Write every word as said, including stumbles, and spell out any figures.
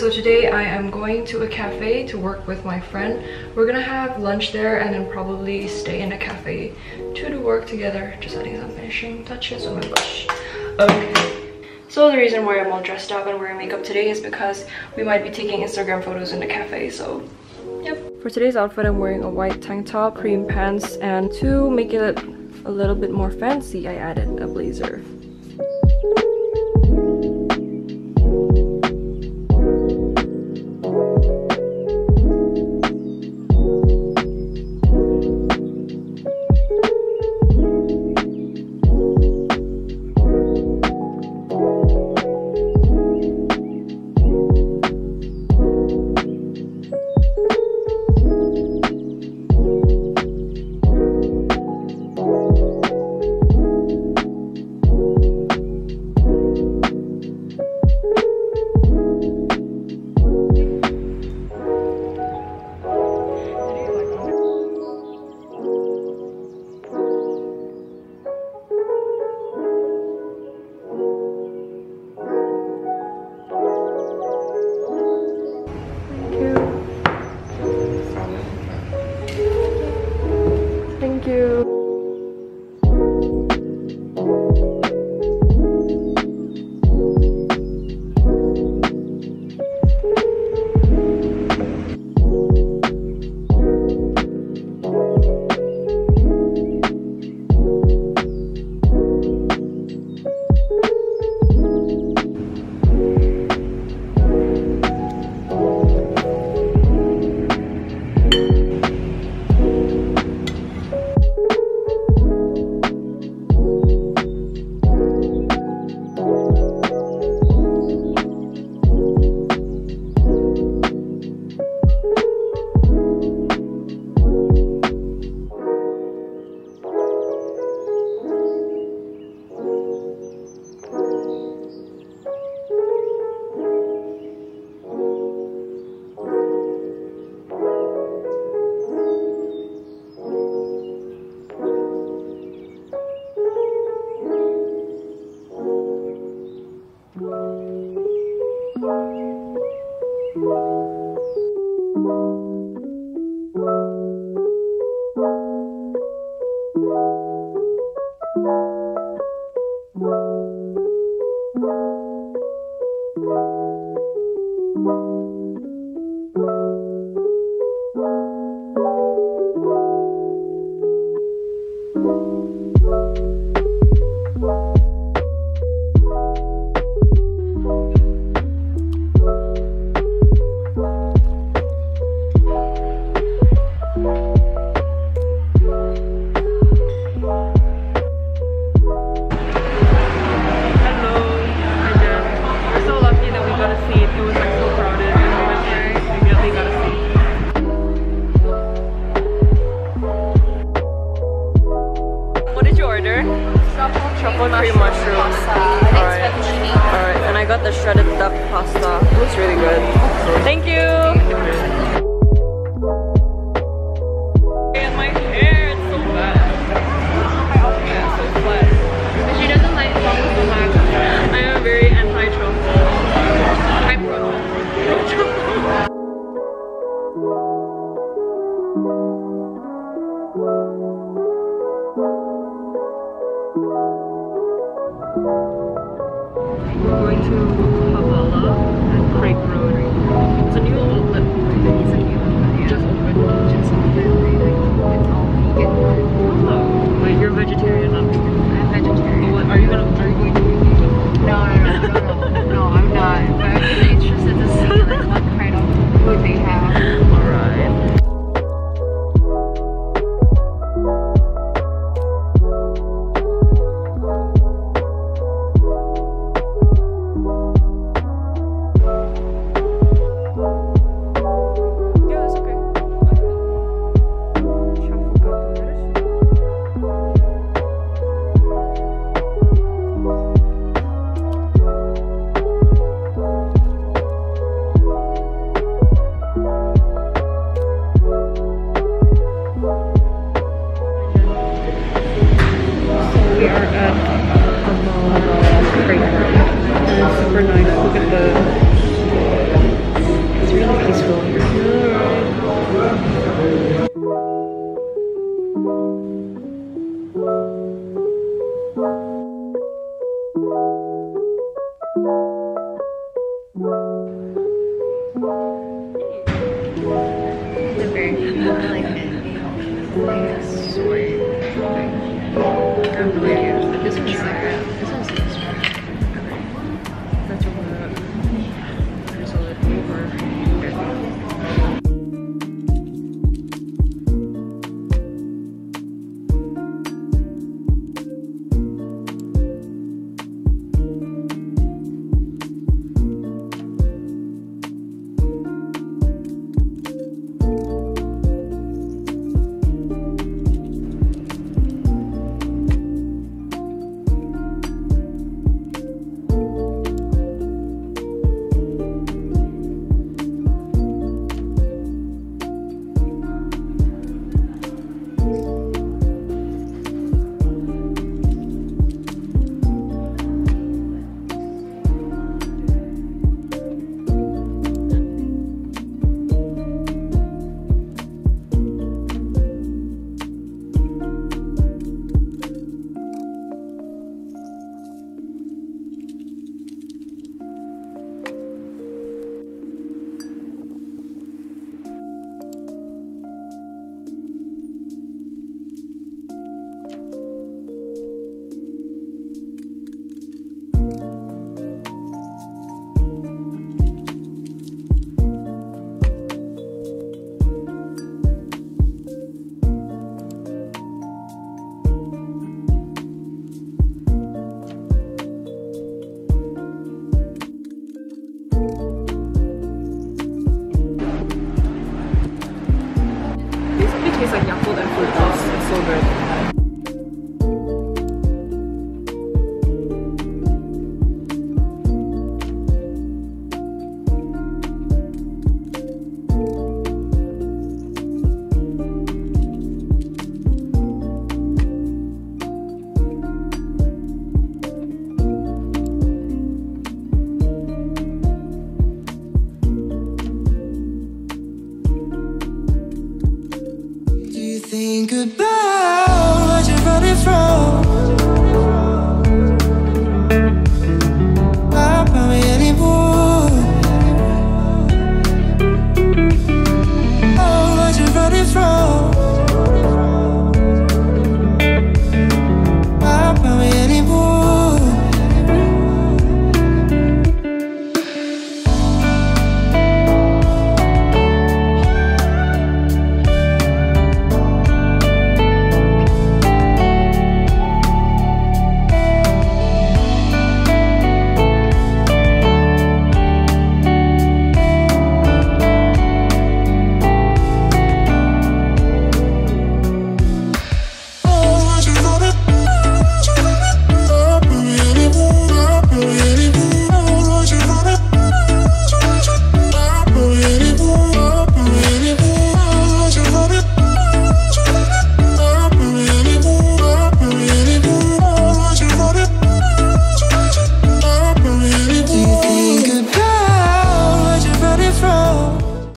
so today I am going to a cafe to work with my friend. We're gonna have lunch there and then probably stay in a cafe to do work together. Just adding some finishing touches. Oh my gosh. Okay. So the reason why I'm all dressed up and wearing makeup today is because we might be taking Instagram photos in the cafe, so yep. For today's outfit, I'm wearing a white tank top, cream pants, and to make it a little bit more fancy, I added a blazer. Tastes like Yakult and fruit.